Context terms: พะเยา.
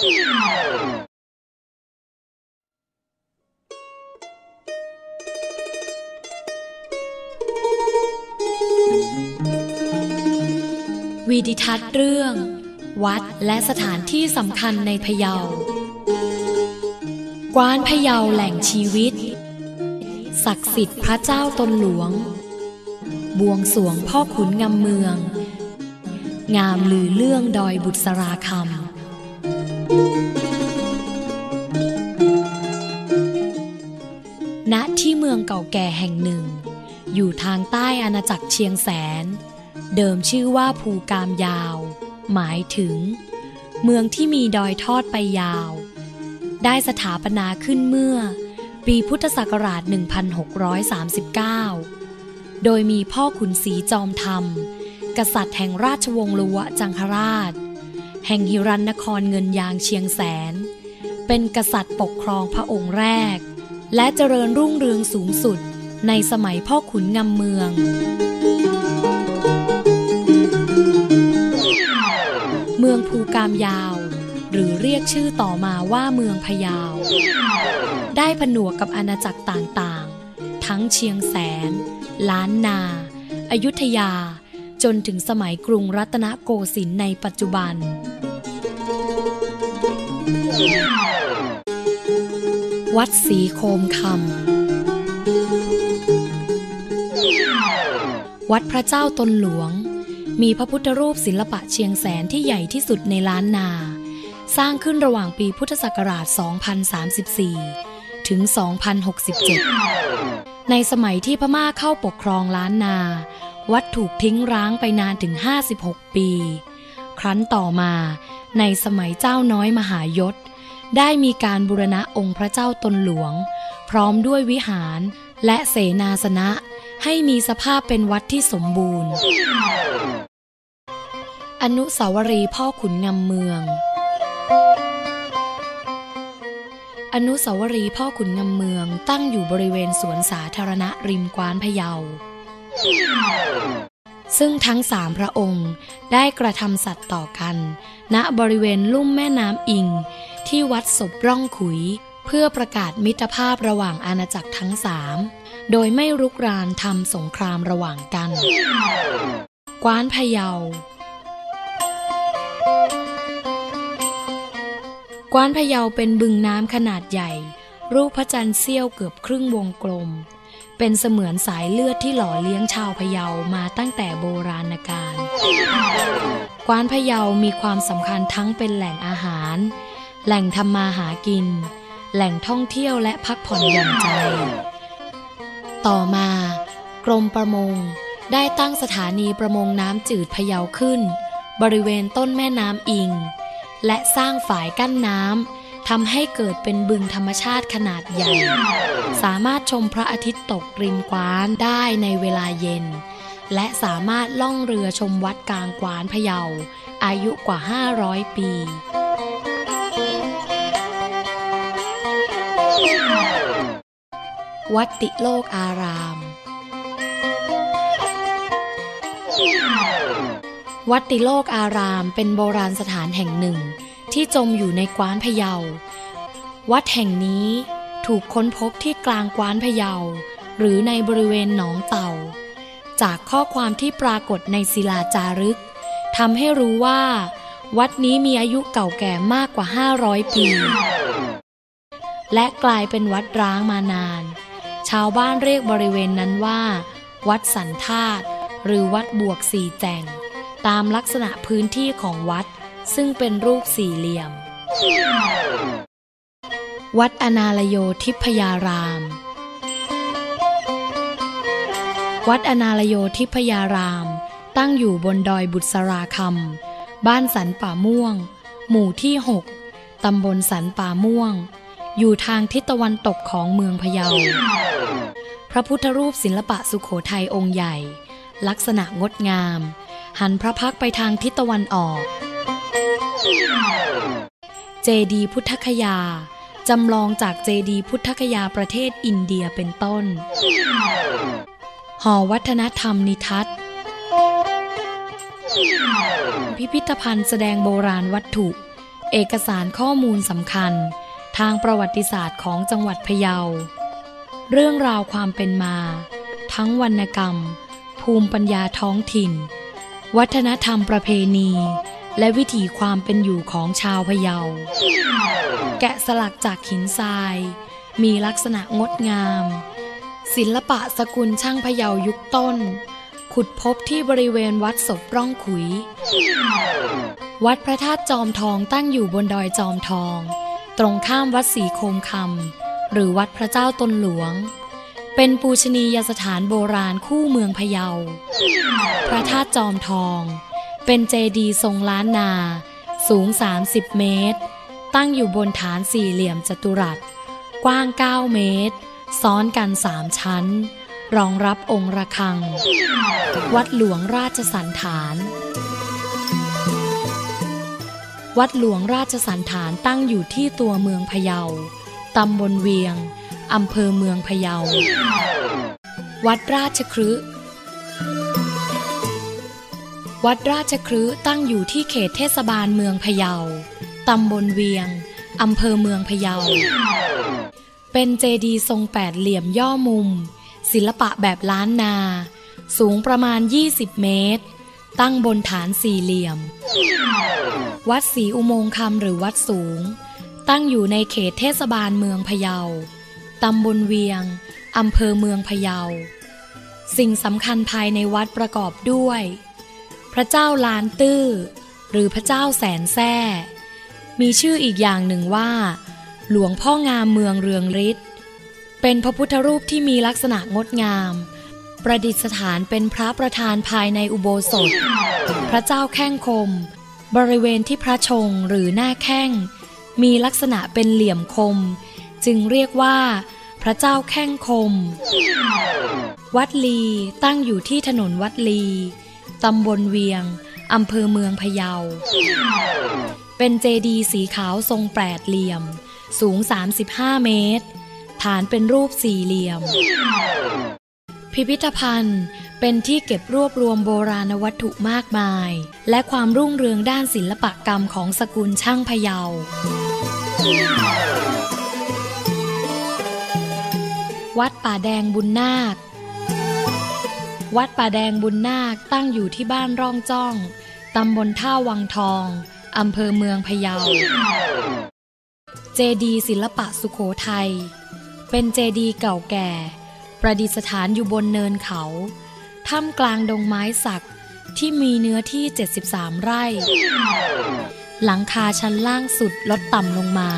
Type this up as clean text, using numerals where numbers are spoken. วีดิทัศน์เรื่องวัดและสถานที่สำคัญในพะเยากว้านพะเยาแหล่งชีวิตศักดิ์สิทธิ์พระเจ้าตนหลวงบวงสรวงพ่อขุนงำเมืองงามลือเรื่องดอยบุษราคำณที่เมืองเก่าแก่แห่งหนึ่งอยู่ทางใต้อาณาจักรเชียงแสนเดิมชื่อว่าภูกามยาวหมายถึงเมืองที่มีดอยทอดไปยาวได้สถาปนาขึ้นเมื่อปีพุทธศักราช 1639 โดยมีพ่อขุนศรีจอมธรรมกษัตริย์แห่งราชวงศ์ละวะจังคราชแห่งหิรัญนครเงินยางเชียงแสนเป็นกษัตริย์ปกครองพระองค์แรกและเจริญรุ่งเรืองสูงสุดในสมัยพ่อขุนงำเมืองเมืองภูกามยาวหรือเรียกชื่อต่อมาว่าเมืองพะเยาได้ผนวกกับอาณาจักรต่างๆทั้งเชียงแสนล้านนาอยุธยาจนถึงสมัยกรุงรัตนโกสินทร์ในปัจจุบันวัดศรีโคมคำวัดพระเจ้าตนหลวงมีพระพุทธรูปศิลปะเชียงแสนที่ใหญ่ที่สุดในล้านนาสร้างขึ้นระหว่างปีพุทธศักราช 2034 ถึง 2067 ในสมัยที่พม่าเข้าปกครองล้านนาวัดถูกทิ้งร้างไปนานถึง56ปีครั้นต่อมาในสมัยเจ้าน้อยมหายศได้มีการบูรณะองค์พระเจ้าตนหลวงพร้อมด้วยวิหารและเสนาสนะให้มีสภาพเป็นวัดที่สมบูรณ์อนุสาวรีย์พ่อขุนงำเมืองอนุสาวรีย์พ่อขุนงำเมืองตั้งอยู่บริเวณสวนสาธารณะริมกว้านพะเยาซึ่งทั้งสามพระองค์ได้กระทำสัตย์ต่อกันณบริเวณลุ่มแม่น้ำอิงที่วัดศพร่องขุยเพื่อประกาศมิตรภาพระหว่างอาณาจักรทั้งสามโดยไม่รุกรานทำสงครามระหว่างกันกว้านพะเยากว้านพะเยาเป็นบึงน้ำขนาดใหญ่รูปพระจันทร์เสี้ยวเกือบครึ่งวงกลมเป็นเสมือนสายเลือดที่หล่อเลี้ยงชาวพะเยามาตั้งแต่โบราณกาลกว้านพะเยามีความสำคัญทั้งเป็นแหล่งอาหารแหล่งทำมาหากินแหล่งท่องเที่ยวและพักผ่อนหย่อนใจต่อมากรมประมงได้ตั้งสถานีประมงน้ำจืดพะเยาขึ้นบริเวณต้นแม่น้ำอิงและสร้างฝายกั้นน้ำทำให้เกิดเป็นบึงธรรมชาติขนาดใหญ่สามารถชมพระอาทิตย์ตกริมกว้านได้ในเวลาเย็นและสามารถล่องเรือชมวัดกลางกว้านพะเยาอายุกว่า500ปีวัดติโลกอารามวัดติโลกอารามเป็นโบราณสถานแห่งหนึ่งที่จมอยู่ในกว้านพะเยาวัดแห่งนี้ถูกค้นพบที่กลางกว้านพะเยาหรือในบริเวณหนองเต่าจากข้อความที่ปรากฏในศิลาจารึกทำให้รู้ว่าวัดนี้มีอายุเก่าแก่มากกว่า500ปีและกลายเป็นวัดร้างมานานชาวบ้านเรียกบริเวณนั้นว่าวัดสันธาตุหรือวัดบวกสี่แจงตามลักษณะพื้นที่ของวัดซึ่งเป็นรูปสี่เหลี่ยมวัดอนาลโยทิพยารามวัดอนาลโยทิพยารามตั้งอยู่บนดอยบุษราคำบ้านสันป่าม่วงหมู่ที่6ตำบลสันป่าม่วงอยู่ทางทิศตะวันตกของเมืองพะเยาพระพุทธรูปศิลปะสุโขทัยองค์ใหญ่ลักษณะงดงามหันพระพักตร์ไปทางทิศตะวันออกเจดีย์พุทธคยาจำลองจากเจดีย์พุทธคยาประเทศอินเดียเป็นต้นหอวัฒนธรรมนิทัศน์พิพิธภัณฑ์แสดงโบราณวัตถุ เอกสารข้อมูลสำคัญทางประวัติศาสตร์ของจังหวัดพะเยาเรื่องราวความเป็นมาทั้งวรรณกรรมภูมิปัญญาท้องถิ่นวัฒนธรรมประเพณีและวิถีความเป็นอยู่ของชาวพะเยาแกะสลักจากหินทรายมีลักษณะงดงามศิลปะสกุลช่างพะเยายุคต้นขุดพบที่บริเวณวัดศพร่องขุยวัดพระธาตุจอมทองตั้งอยู่บนดอยจอมทองตรงข้ามวัดศรีโคมคำหรือวัดพระเจ้าตนหลวงเป็นปูชนียสถานโบราณคู่เมืองพะเยาพระธาตุจอมทองเป็นเจดีย์ทรงล้านนาสูง30เมตรตั้งอยู่บนฐานสี่เหลี่ยมจัตุรัสกว้าง9เมตรซ้อนกัน3ชั้นรองรับองค์ระฆังวัดหลวงราชสันฐานวัดหลวงราชสันฐานตั้งอยู่ที่ตัวเมืองพะเยาตำบลเวียงอำเภอเมืองพะเยาวัดราชคฤห์วัดราชคฤห์ตั้งอยู่ที่เขตเทศบาลเมืองพะเยาตำบลเวียงอำเภอเมืองพะเยาเป็นเจดีย์ทรงแปดเหลี่ยมย่อมุมศิลปะแบบล้านนาสูงประมาณ20เมตรตั้งบนฐานสี่เหลี่ยมวัดศรีอุโมงค์คำหรือวัดสูงตั้งอยู่ในเขตเทศบาลเมืองพะเยาตำบลเวียงอำเภอเมืองพะเยาสิ่งสำคัญภายในวัดประกอบด้วยพระเจ้าลานตื้อหรือพระเจ้าแสนแซ่มีชื่ออีกอย่างหนึ่งว่าหลวงพ่องามเมืองเรืองฤทธิ์เป็นพระพุทธรูปที่มีลักษณะงดงามประดิษฐานเป็นพระประธานภายในอุโบสถพระเจ้าแข้งคมบริเวณที่พระชงหรือหน้าแข้งมีลักษณะเป็นเหลี่ยมคมจึงเรียกว่าพระเจ้าแข้งคมวัดลีตั้งอยู่ที่ถนนวัดลีตำบลเวียงอำเภอเมืองพะเยาเป็นเจดีย์สีขาวทรงแปดเหลี่ยมสูง35เมตรฐานเป็นรูปสี่เหลี่ยมพิพิธภัณฑ์เป็นที่เก็บรวบรวมโบราณวัตถุมากมายและความรุ่งเรืองด้านศิลปกรรมของสกุลช่างพะเยาวัดป่าแดงบุญนาควัดป่าแดงบุญนาคตั้งอยู่ที่บ้านร่องจ้องตำบลท่าวังทองอำเภอเมืองพะเยาเจดีย์ศิลปะสุโขทัยเป็นเจดีย์เก่าแก่ประดิษฐานอยู่บนเนินเขาท่ามกลางดงไม้สักที่มีเนื้อที่73 ไร่หลังคาชั้นล่างสุดลดต่ำลงมา